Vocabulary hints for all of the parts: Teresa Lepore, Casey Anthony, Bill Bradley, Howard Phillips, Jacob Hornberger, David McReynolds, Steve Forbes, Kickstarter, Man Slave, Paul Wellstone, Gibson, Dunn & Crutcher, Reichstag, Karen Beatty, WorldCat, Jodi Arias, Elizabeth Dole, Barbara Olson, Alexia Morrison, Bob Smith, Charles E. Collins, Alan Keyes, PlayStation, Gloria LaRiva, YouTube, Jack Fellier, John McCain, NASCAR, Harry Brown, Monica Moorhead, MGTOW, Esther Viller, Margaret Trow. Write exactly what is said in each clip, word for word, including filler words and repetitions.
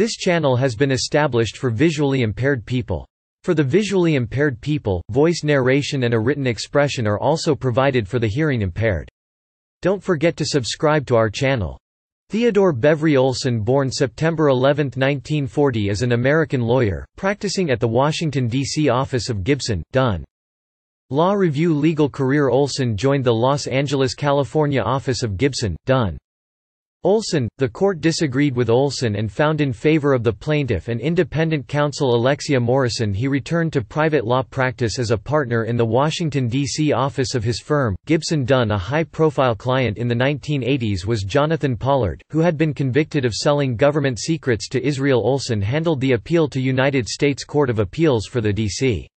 This channel has been established for visually impaired people. For the visually impaired people, voice narration and a written expression are also provided for the hearing impaired. Don't forget to subscribe to our channel. Theodore Bevry Olson, born September eleventh nineteen forty, is an American lawyer, practicing at the Washington, D C office of Gibson, Dunn. Law Review. Legal career. Olson joined the Los Angeles, California office of Gibson, Dunn. Olson, the court disagreed with Olson and found in favor of the plaintiff and independent counsel Alexia Morrison. He returned to private law practice as a partner in the Washington, D C office of his firm, Gibson Dunn. A high-profile client in the nineteen eighties was Jonathan Pollard, who had been convicted of selling government secrets to Israel. Olson handled the appeal to United States Court of Appeals for the D C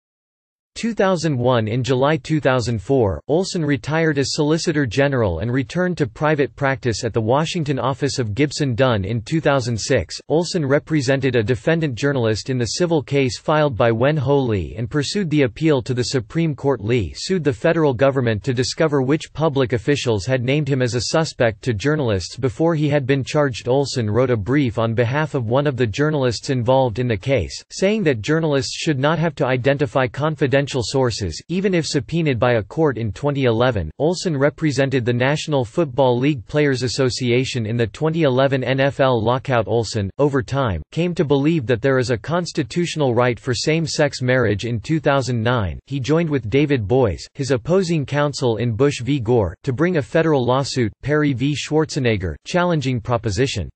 two thousand one. In July two thousand four, Olson retired as Solicitor General and returned to private practice at the Washington office of Gibson Dunn. In two thousand six, Olson represented a defendant journalist in the civil case filed by Wen Ho Lee and pursued the appeal to the Supreme Court. Lee sued the federal government to discover which public officials had named him as a suspect to journalists before he had been charged. Olson wrote a brief on behalf of one of the journalists involved in the case, saying that journalists should not have to identify confidential sources, even if subpoenaed by a court. In twenty eleven, Olson represented the National Football League Players Association in the twenty eleven N F L lockout. Olson, over time, came to believe that there is a constitutional right for same-sex marriage. In two thousand nine, he joined with David Boies, his opposing counsel in Bush v. Gore, to bring a federal lawsuit, Perry v. Schwarzenegger, challenging Proposition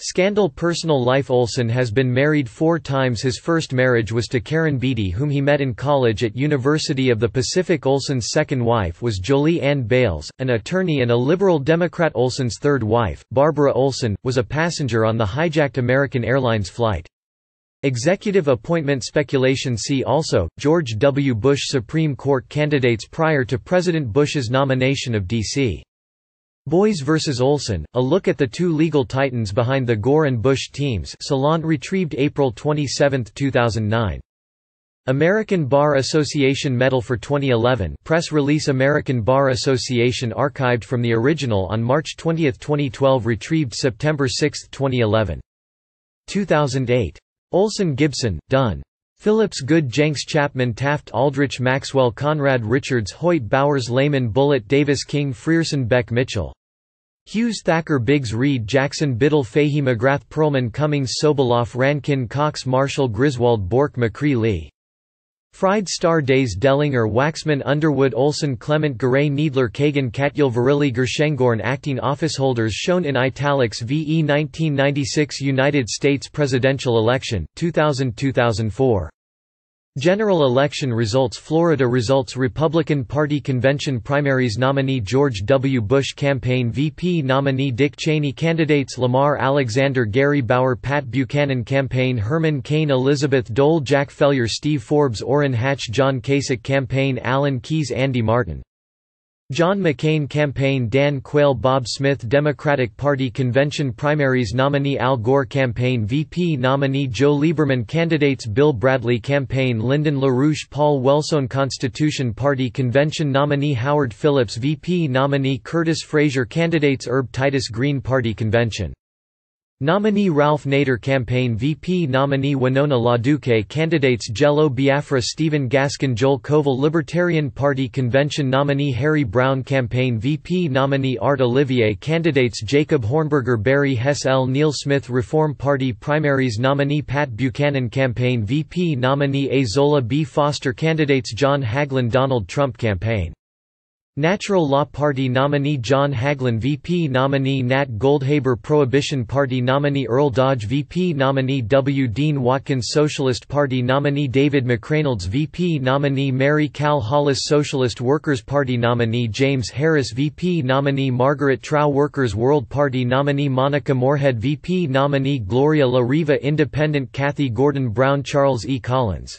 Scandal. Personal life. Olson has been married four times. His first marriage was to Karen Beatty, whom he met in college at University of the Pacific. Olson's second wife was Jolie Ann Bales, an attorney and a liberal Democrat. Olson's third wife, Barbara Olson, was a passenger on the hijacked American Airlines flight. Executive appointment. Speculation. See also, George W. Bush. Supreme Court candidates prior to President Bush's nomination of D C Boies versus Olson, a look at the two legal titans behind the Gore and Bush teams. Salon retrieved April twenty-seventh two thousand nine. American Bar Association Medal for twenty eleven. Press release. American Bar Association, archived from the original on March twentieth twenty twelve, retrieved September sixth twenty eleven. two thousand eight. Olson Gibson, Dunn. Phillips Good Jenks Chapman Taft Aldrich Maxwell Conrad Richards Hoyt Bowers Lehman Bullitt Davis King Frierson Beck Mitchell Hughes Thacker Biggs Reed Jackson Biddle Fahey McGrath Perlman Cummings Sobolov Rankin Cox Marshall Griswold Bork McCree Lee Fried Star Days Dellinger Waxman Underwood Olson Clement Garay Needler Kagan Katyal Virili Gershengorn. Acting office holders shown in italics. V E nineteen ninety-six United States presidential election, two thousand to two thousand four. General election results. Florida results. Republican Party convention primaries. Nominee George W. Bush. Campaign V P nominee Dick Cheney. Candidates Lamar Alexander, Gary Bauer, Pat Buchanan. Campaign Herman Cain, Elizabeth Dole, Jack Fellier, Steve Forbes, Orrin Hatch, John Kasich. Campaign Alan Keyes, Andy Martin, John McCain. Campaign Dan Quayle, Bob Smith. Democratic Party convention primaries. Nominee Al Gore. Campaign V P nominee Joe Lieberman. Candidates Bill Bradley. Campaign Lyndon LaRouche, Paul Wellstone. Constitution Party convention nominee Howard Phillips. V P nominee Curtis Fraser. Candidates Herb Titus Green. Party convention nominee Ralph Nader. Campaign V P nominee Winona LaDuke. Candidates Jello Biafra, Stephen Gaskin, Joel Koval. Libertarian Party convention nominee Harry Brown. Campaign V P nominee Art Olivier. Candidates Jacob Hornberger, Barry Hess, L. Neil Smith. Reform Party primaries nominee Pat Buchanan. Campaign V P nominee A. Zola B. Foster. Candidates John Hagelin, Donald Trump. Campaign Natural Law Party nominee John Hagelin. V P nominee Nat Goldhaber. Prohibition Party nominee Earl Dodge. V P nominee W. Dean Watkins. Socialist Party nominee David McReynolds. V P nominee Mary Cal Hollis. Socialist Workers Party nominee James Harris. V P nominee Margaret Trow. Workers World Party nominee Monica Moorhead. V P nominee Gloria LaRiva. Independent Kathy Gordon Brown. Charles E. Collins,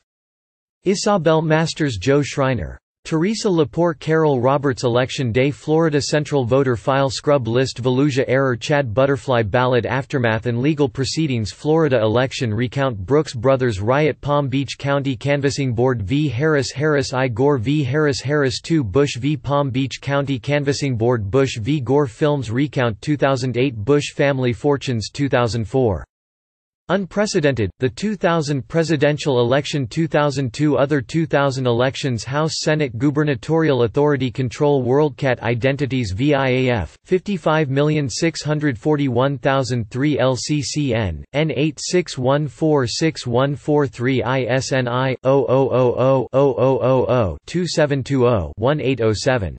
Isabel Masters. Joe Schreiner, Teresa Lepore. Carol Roberts. Election Day Florida Central voter file. Scrub list. Volusia error. Chad Butterfly ballot. Aftermath and legal proceedings. Florida election recount. Brooks Brothers riot. Palm Beach County canvassing board v. Harris. Harris I. Gore v. Harris. Harris two. Bush v. Palm Beach County canvassing board. Bush v. Gore films recount. two thousand eight. Bush family fortunes. two thousand four. Unprecedented, the two thousand presidential election, two thousand two other two thousand elections, House-Senate gubernatorial authority control, WorldCat identities, V I A F fifty-five million six hundred forty-one thousand three, L C C N N eight six one four six one four three, I S N I zero zero zero zero zero zero zero two seven two zero one eight zero seven.